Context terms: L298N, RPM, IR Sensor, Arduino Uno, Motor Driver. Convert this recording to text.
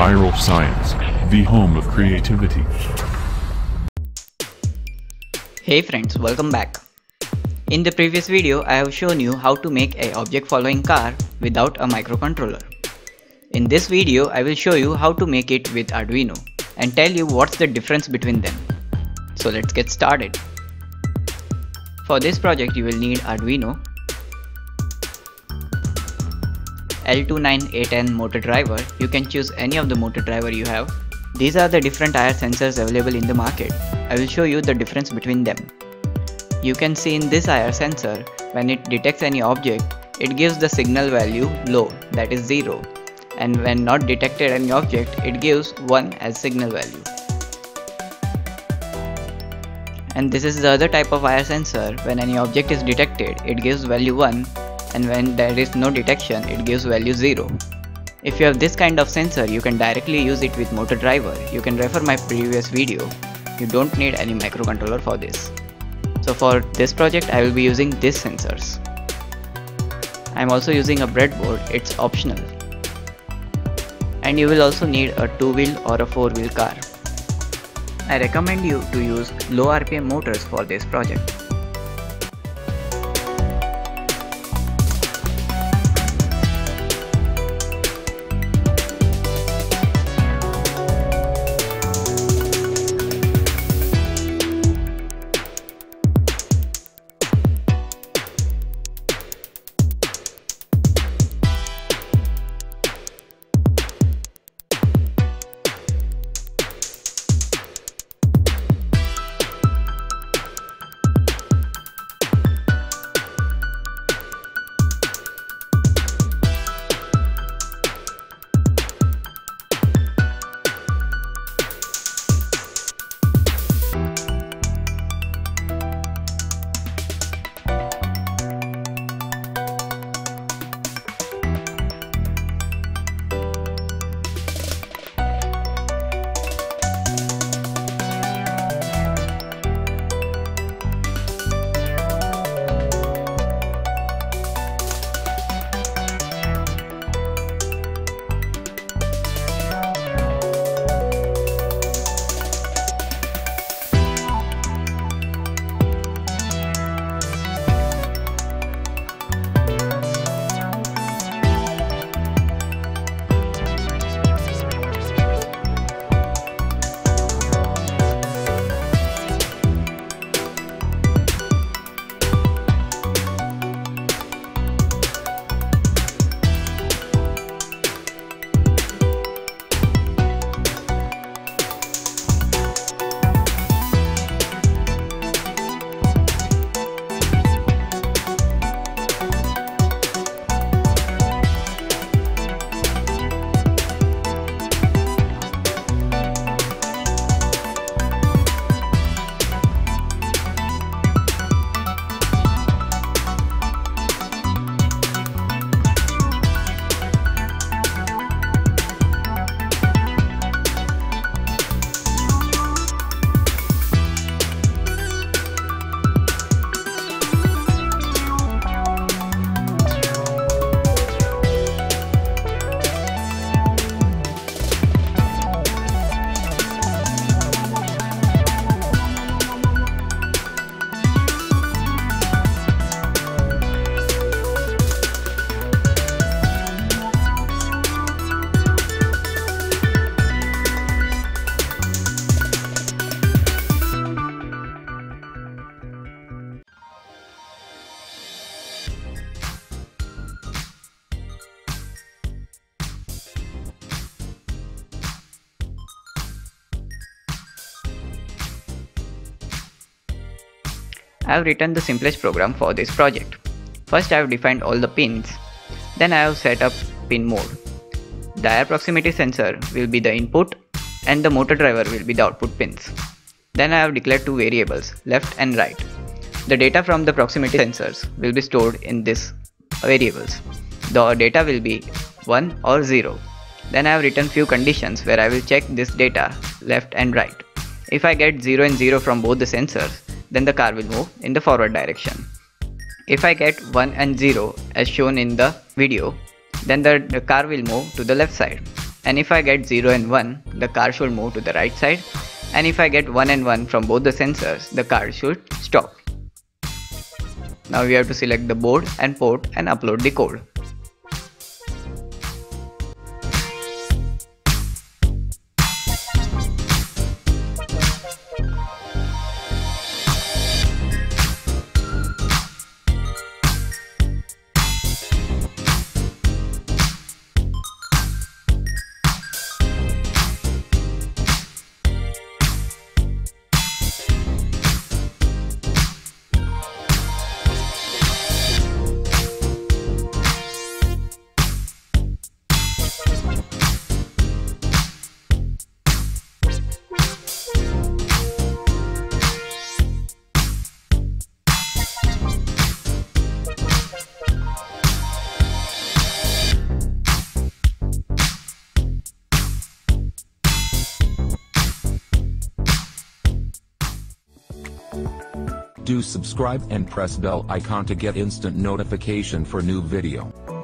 Spiral Science, the home of creativity. Hey friends, welcome back. In the previous video, I have shown you how to make an object following car without a microcontroller. In this video, I will show you how to make it with Arduino and tell you what's the difference between them. So let's get started. For this project, you will need Arduino, L298N motor driver. You can choose any of the motor driver you have. These are the different IR sensors available in the market. I will show you the difference between them. You can see in this IR sensor, when it detects any object, it gives the signal value low, that is 0. And when not detected any object, it gives 1 as signal value. And this is the other type of IR sensor. When any object is detected, it gives value 1. And when there is no detection, it gives value 0. If you have this kind of sensor, you can directly use it with motor driver. You can refer my previous video. You don't need any microcontroller for this. So for this project, I will be using these sensors. I am also using a breadboard, it's optional. And you will also need a 2-wheel or a 4-wheel car. I recommend you to use low RPM motors for this project. I have written the simplest program for this project. First I have defined all the pins, then I have set up pin mode. The IR proximity sensor will be the input and the motor driver will be the output pins. Then I have declared two variables, left and right. The data from the proximity sensors will be stored in these variables. The data will be 1 or 0. Then I have written few conditions where I will check this data left and right. If I get 0 and 0 from both the sensors, then the car will move in the forward direction. If I get 1 and 0 as shown in the video, then the car will move to the left side. and if I get 0 and 1, the car should move to the right side, and if I get 1 and 1 from both the sensors, the car should stop. Now we have to select the board and port and upload the code. Do subscribe and press bell icon to get instant notification for new video.